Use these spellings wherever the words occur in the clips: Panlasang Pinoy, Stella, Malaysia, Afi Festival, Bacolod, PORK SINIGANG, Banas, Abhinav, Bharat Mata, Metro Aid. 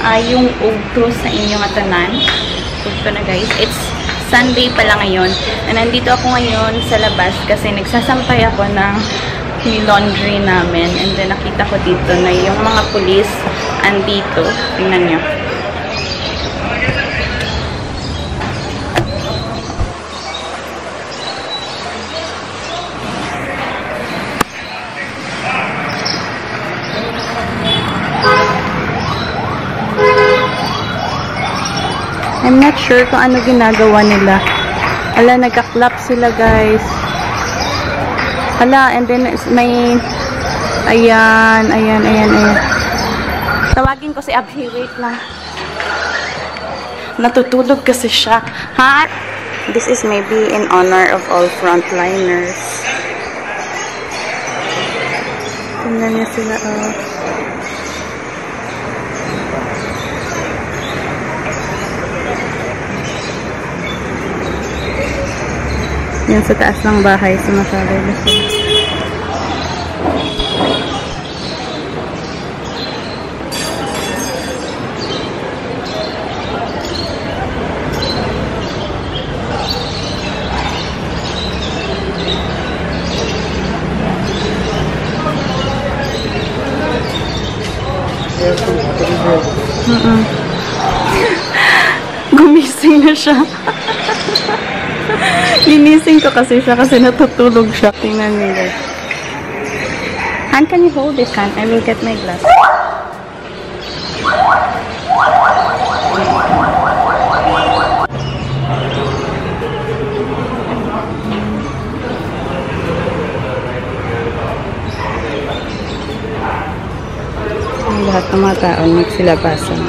maayong ugto sa inyong atanan. Ugto na guys. It's Sunday pala ngayon. Nandito ako ngayon sa labas kasi nagsasampay ako ng laundry namin. And then nakita ko dito na yung mga pulis andito. Tingnan nyo. I'm not sure kung ano ginagawa nila. Ala, nagka-clap sila guys. Ala, and then may ayan. Tawagin ko si Abhi, wait lang. Natutulog kasi siya. Ha? This is maybe in honor of all frontliners. Tingnan niya sila, oh. Yan sa taas ng bahay, sumasabay na sila. Gumising na siya. Linising ko kasi siya kasi natutulog siya. Tingnan niyo guys. Han, can you hold this hand? I will get my glass. Ang lahat ng mga taon magsilabasan.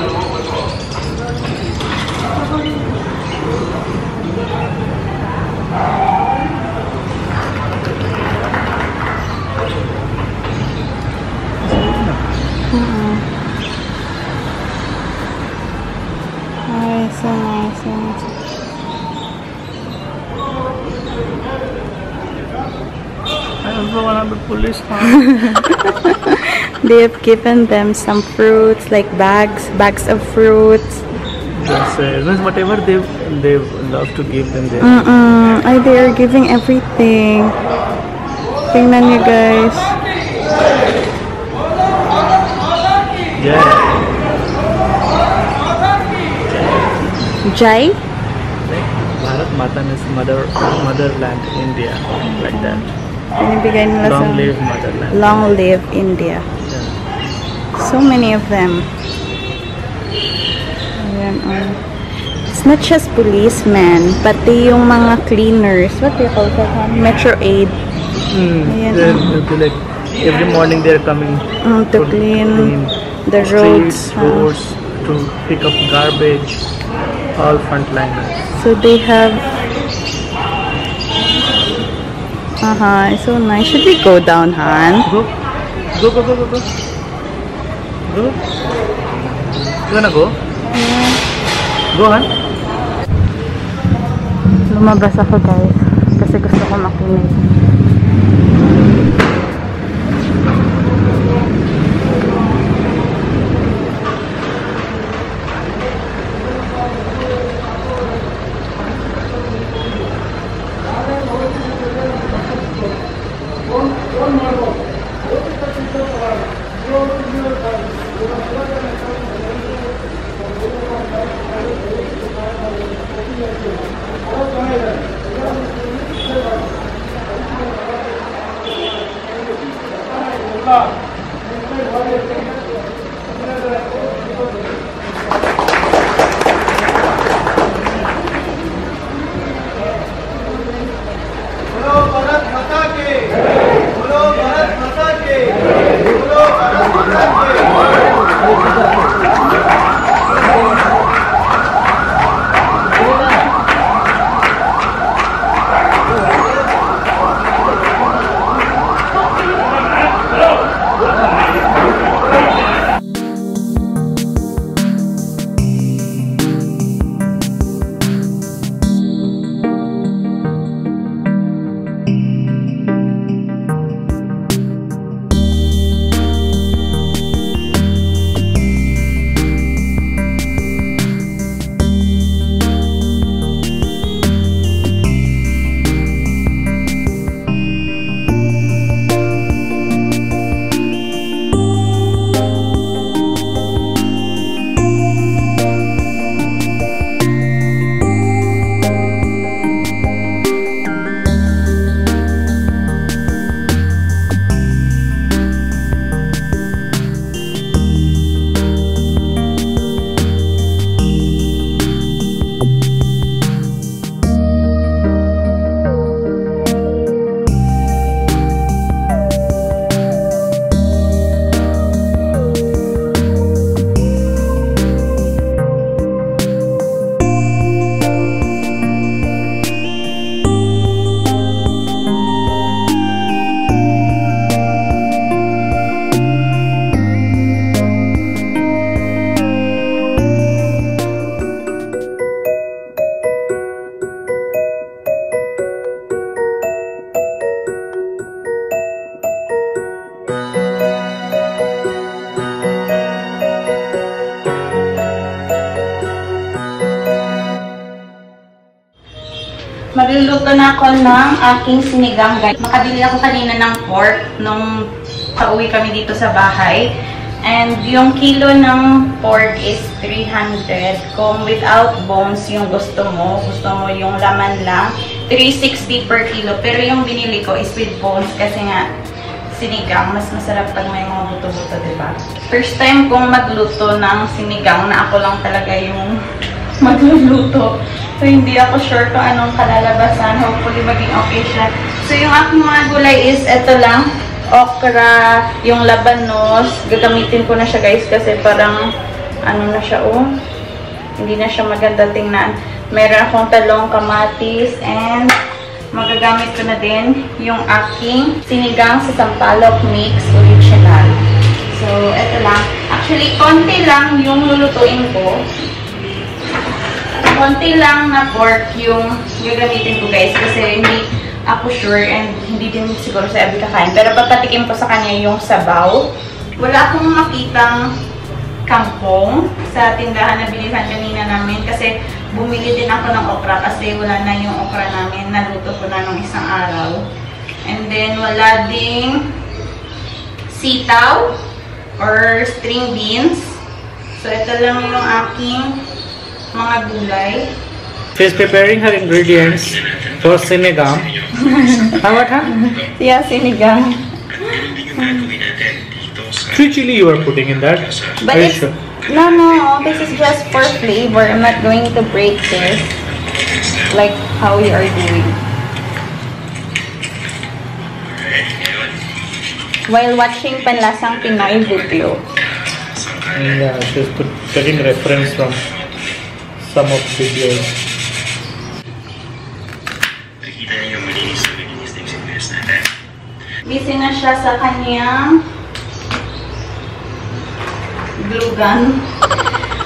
They have given them some fruits, like bags of fruits. Yes, whatever they love to give them. They are giving everything. Tingnan niyo guys. Yeah. Jai? Like Bharat Mata is motherland India, like that. Binibigay nila sa Long Live India. Yeah. So many of them. Ayan, oh. It's not just policemen, pati yung mga cleaners. What do you call that? Metro Aid. Ayan, like, every morning they're coming to clean the roads, to pick up garbage. All frontliners. So they have. It's so nice. Should we go down, Han? Go. Go. You wanna go? Yeah. Go, Han. Lumabas ako, guys. Kasi gusto ko makinig. Magluluto na ako ng aking sinigang, guys. Makabili ako kanina ng pork nung pauwi kami dito sa bahay. And yung kilo ng pork is 300. Kung without bones yung gusto mo yung laman lang, 360 per kilo. Pero yung binili ko is with bones kasi nga sinigang, mas masarap pag may mga buto-buto, diba? First time kong magluto ng sinigang na ako lang talaga yung magluluto. So, hindi ako sure kung anong kalalabasan. Hopefully, maging okay siya. So, yung aking mga gulay is, eto lang, okra, yung labanos. Gagamitin ko na siya, guys, kasi parang, ano na siya, oh. Hindi na siya maganda tingnan. Meron akong talong, kamatis, and magagamit ko na din yung aking sinigang sa sampalok mix original. So, eto lang. Actually, konti lang yung lulutuin ko. Konti lang na pork yung gagamitin ko, guys, kasi hindi ako sure and hindi din siguro sa every kakain. Pero papatikim ko sa kanya yung sabaw. Wala akong makitang kangkong sa tindahan na binilhan kanina namin kasi bumili din ako ng okra kasi wala na yung okra namin. Naluto ko na nung isang araw. And then, wala ding sitaw or string beans. So, ito lang yung aking mga gulay. She is preparing her ingredients for sinigang. What happened? Yeah, sinigang. Three chili you are putting in that? But it's, sure? No, this is just for flavor. I'm not going to break this like how you are doing. While watching Panlasang Pinoy video. Yeah, she is taking reference from some of the videos. Busy na siya sa kanyang glue gun.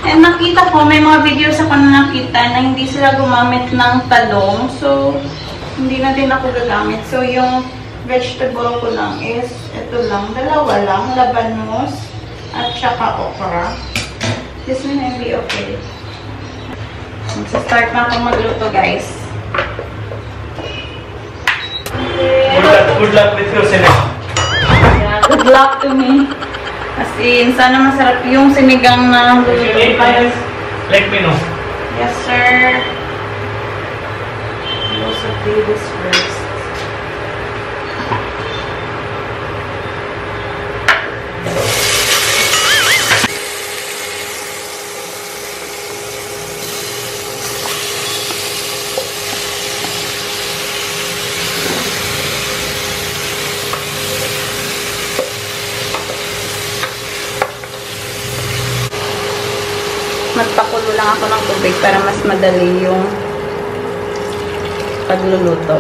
And nakita ko, may mga videos ako na nakita na hindi sila gumamit ng talong. So, hindi na din ako gagamit. So, yung vegetable ko lang is, ito lang, dalawa lang, labanos at saka okra. This one will be okay. Mag-start na akong magluto, guys. Good luck with your sinigang. Yeah, good luck to me. As in, sana masarap yung sinigang na lulutuin. Let me know. Yes, sir. I'll also do this first. Magpakulo lang ako ng tubig para mas madali yung pagluluto.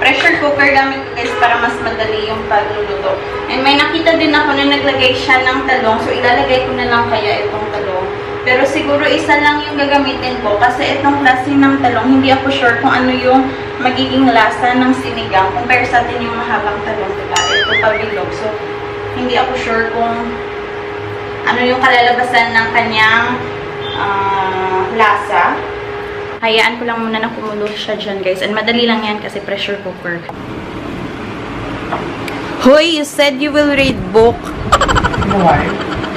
Pressure cooker gamit ko, guys, para mas madali yung pagluluto. And may nakita din ako na naglagay siya ng talong. So, ilalagay ko na lang kaya itong talong. Pero siguro isa lang yung gagamitin ko kasi itong klase ng talong, hindi ako sure kung ano yung magiging lasa ng sinigang compare sa atin yung mahabang talong, diba? Ito pabilog. So, hindi ako sure kung ano yung kalalabasan ng kanyang lasa. Hayaan ko lang muna na kumulo siya dyan, guys. And madali lang yan kasi pressure cooker. Hoy, you said you will read book. Why?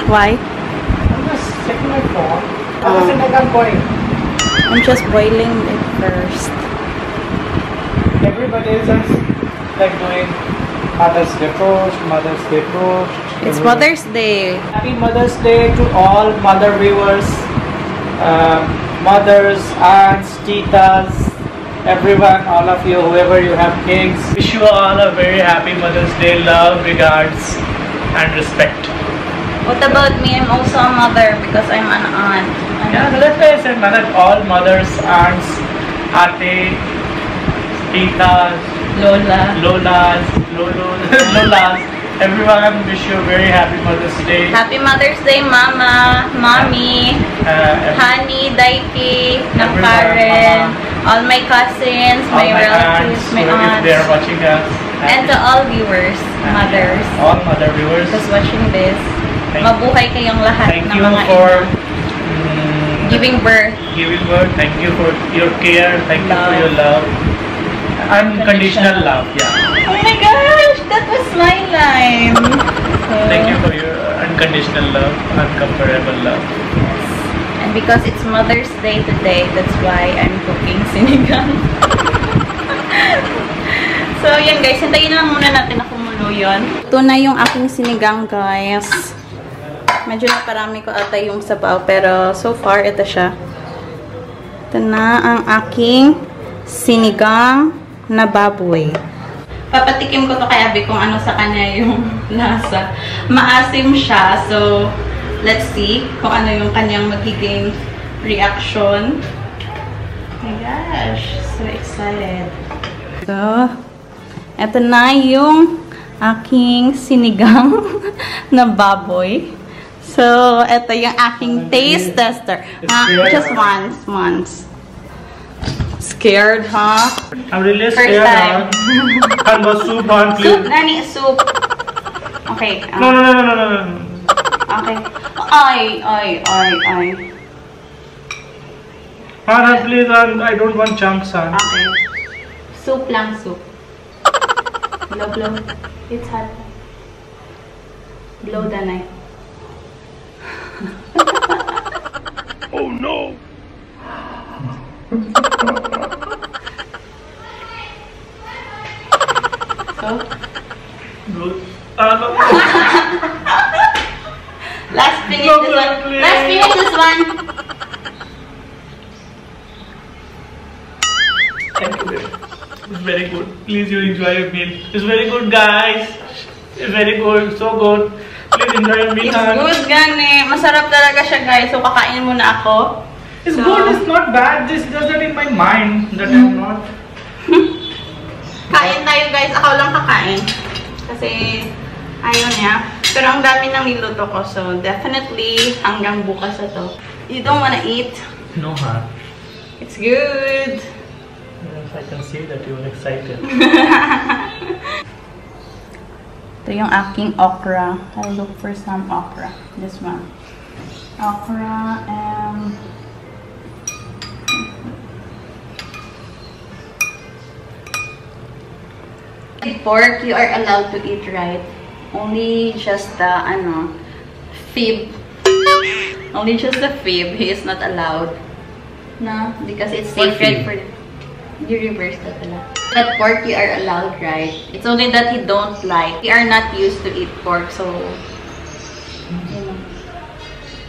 Why? I'm just checking my phone. I'm just boiling it first. Everybody is just like doing Mother's Day toast, Mother's Day toast. It's Mother's Day. Happy Mother's Day to all mother viewers, mothers, aunts, titas, everyone, all of you, whoever you have kids. Wish you all a very happy Mother's Day. Love, regards, and respect. What about me? I'm also a mother because I'm an aunt. Yeah, that's why I said, man, all mothers, aunts, ate, titas, Lolas, everyone, wish you a very happy Mother's Day. Happy Mother's Day, Mama, Mommy, Honey, Daiki, Namkaren, all my cousins, all my relatives, aunts, my aunts. They are watching us. And to all viewers, mothers. All mother viewers. Who's watching this. Mabuhay kayong lahat ng mga ina. Thank you for giving birth. Giving birth. Thank you for your care. Thank you for your love. Unconditional love. Yeah. Oh my gosh, that was my line. So, thank you for your unconditional love, uncomparable love. Yes. And because it's Mother's Day today, that's why I'm cooking sinigang. So, yun guys, hintayin lang muna natin na kumulo yun. Ito na yung aking sinigang, guys. Medyo naparami ko ata yung sabaw, pero so far, ito siya. Ito na ang aking sinigang na baboy. Papatikim ko to kay Abby kung ano sa kanya yung lasa. Maasim siya, so let's see kung ano yung kanyang magiging reaction. Oh my gosh, so excited. So, ito na yung aking sinigang na baboy. So, ito yung aking taste tester. Just once. Scared, huh? I'm really scared. First time. And the soup, auntie. Soup, nani? Soup. Okay. No. Okay. Ay. Hana, please, I don't want chunks, son. Okay. Soup lang, soup. Blow. It's hot. Blow the knife. Oh no! So? Good. No. Let's finish this one. It's very good. Please, you enjoy your meal. It's very good, guys. It's very good. So good. Please enjoy your meal. It's good, gani. Masarap talaga siya, guys. So, kakain muna ako. It's good. It's not bad. It's just that in my mind that I'm not. Kain tayo, guys. Ako lang kakain. Kasi, ayaw niya. Pero ang dami nang niluto ko. So, definitely, hanggang bukas na to. You don't wanna eat? No, ha? It's good. I can see that you are excited. Ito yung aking okra. I'll look for some okra. This one. Okra and... Pork, you are allowed to eat, right? Only just the, fib. Only just the fib. He is not allowed. No? Because it's sacred for... You reverse that pala. That pork you are allowed, right? It's only that he don't like. We are not used to eat pork, so... You know.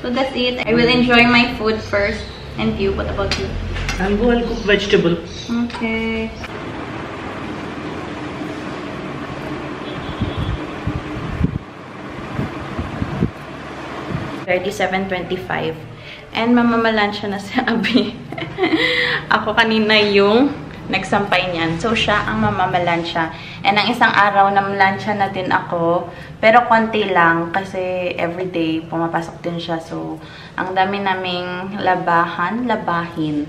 So that's it. I will enjoy my food first. And you, what about you? I'll cook vegetable. Okay. $37.25. And mamamalan siya na si Abby. Ako kanina yung nagsampay niyan. So, siya ang mamamalansya. And ang isang araw, namalansya na din ako. Pero konti lang kasi everyday pumapasok din siya. So, ang dami naming labahin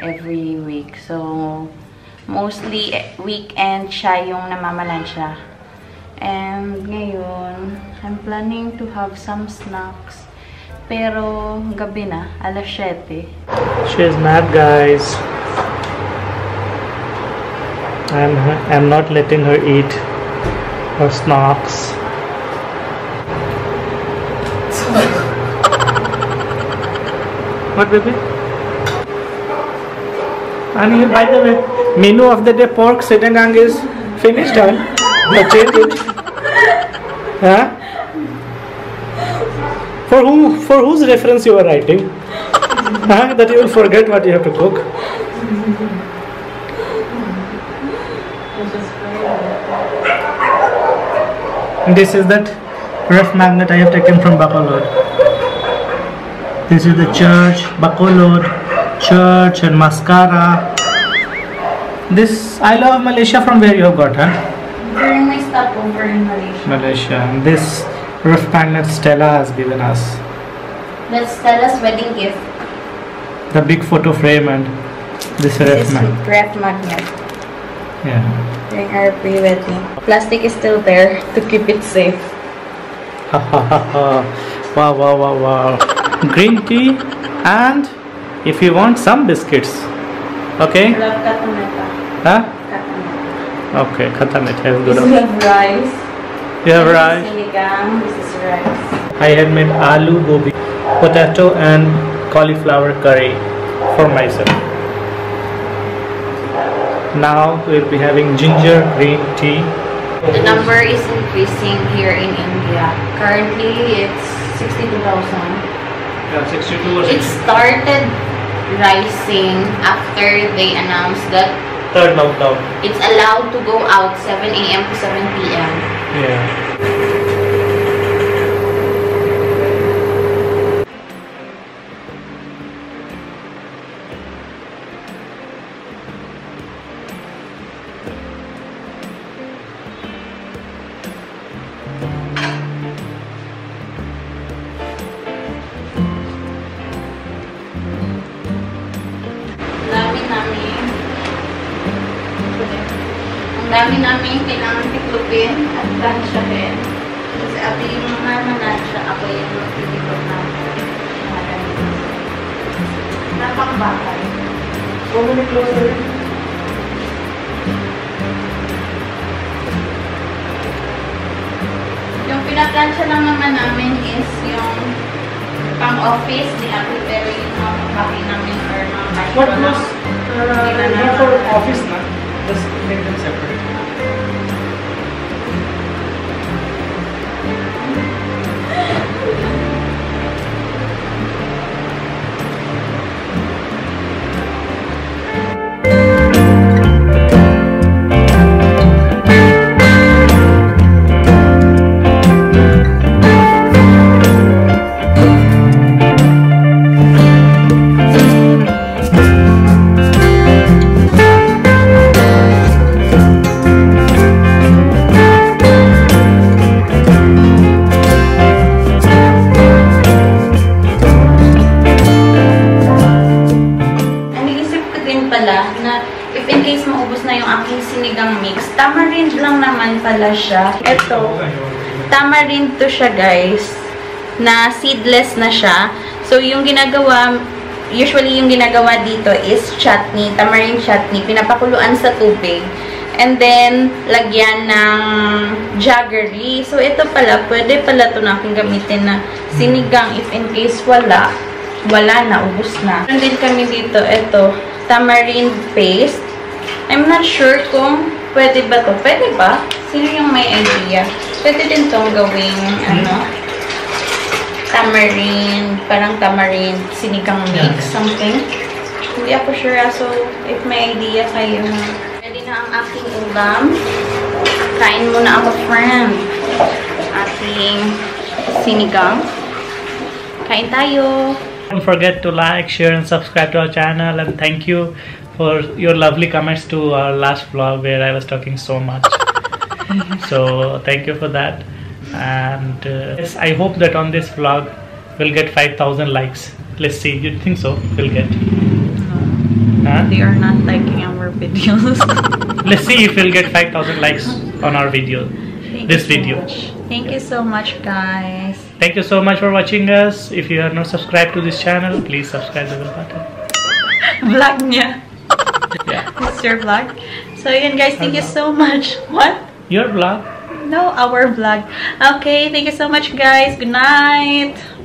every week. So, mostly weekend siya yung namamalansya. And ngayon, I'm planning to have some snacks. Pero gabi na, alas 7. She's mad, guys. I'm not letting her eat her snacks. What, baby? And by the way, menu of the day, pork sinigang is finished. Purchased it. Huh? For whose reference you are writing? Huh? That you will forget what you have to cook. This is that rough magnet I have taken from Bacolod. This is the church, Bacolod, church and mascara. This, I love Malaysia from where you have got, huh? During my stopover in Malaysia. Malaysia. This rough magnet Stella has given us. That's Stella's wedding gift. The big photo frame and this rough magnet. Yeah. During our pre-wedding. Plastic is still there to keep it safe. Wow. Green tea and if you want some biscuits. Okay? I love katameta. Huh? Katameta. Okay, katameta is good. We have rice. You have rice. Sinigang. This is rice. I had made aloo gobi, potato and cauliflower curry for myself. Now we'll be having ginger green tea. The number is increasing here in India. Currently it's 62,000. Yeah, 62,000. It started rising after they announced that third lockdown. It's allowed to go out 7 AM to 7 PM. Yeah. Dami namin kailangan tiklopin at gansyahin. Kasi ako yung mamanansya, ako yung titiklop namin. Napakbakal. Huwag mo na closer. Yung pinagansya ng mama namin is yung pang-office. Di ako pero yung mga papi namin or mga papi. What was for office na? Just make them separate. Siya. Ito, tamarind to siya guys, na seedless na siya. So, yung ginagawa, usually yung ginagawa dito is chutney, tamarind chutney, pinapakuluan sa tubig. And then, lagyan ng jaggery. So, ito pala, pwede pala ito na aking gamitin na sinigang if in case wala. Wala na, ubus na. And then kami dito, ito, tamarind paste. I'm not sure kung pwede ba to? Pwede ba? Sino yung may idea? Pwede din tong gawing, ano, tamarind, parang tamarind, sinigang mix, something. Hindi ako sure, so if may idea kayo. Pwede na ang aking ulam. Kain muna ako, friend. Ating sinigang. Kain tayo! Don't forget to like, share, and subscribe to our channel, and thank you for your lovely comments to our last vlog where I was talking so much. So thank you for that. And yes, I hope that on this vlog we'll get 5,000 likes. Let's see. You think so? We'll get. Huh? They are not liking our videos. Let's see if we'll get 5,000 likes on our video. Thank you so much, guys. Thank you so much for watching us. If you are not subscribed to this channel, please subscribe to the button. Vlog niya. Yeah. It's your vlog. So again guys, thank you so much. What? Your vlog? No, our vlog. Okay, thank you so much guys. Good night.